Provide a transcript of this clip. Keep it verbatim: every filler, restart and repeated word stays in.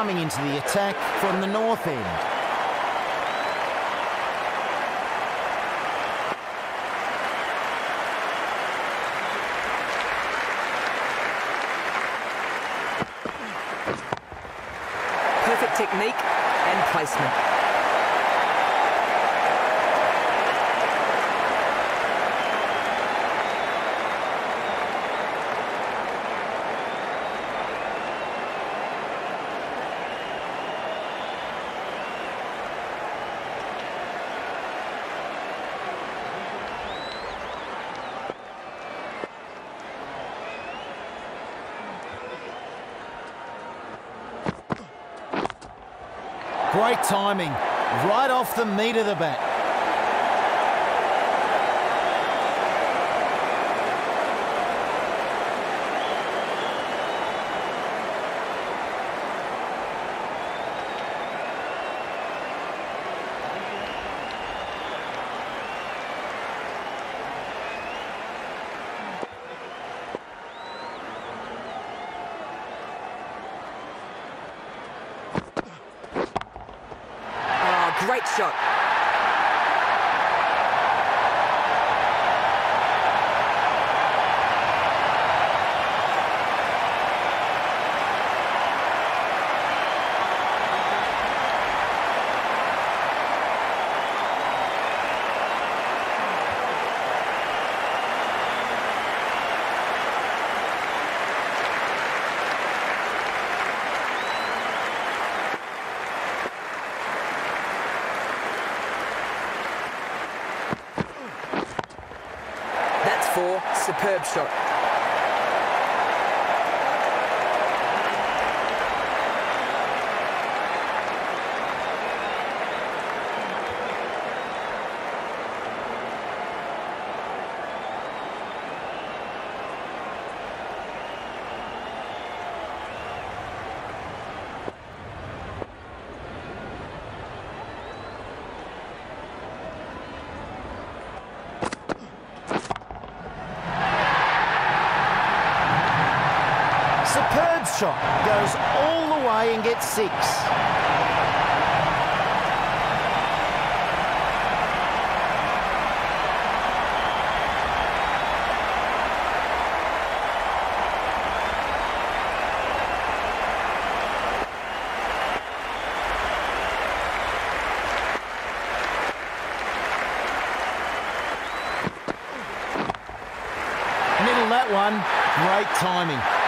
coming into the attack from the north end. Perfect technique and placement. Great timing, right off the meat of the bat. Great shot. Four, superb shot. Superb shot, goes all the way and gets six. Middle that one, great timing.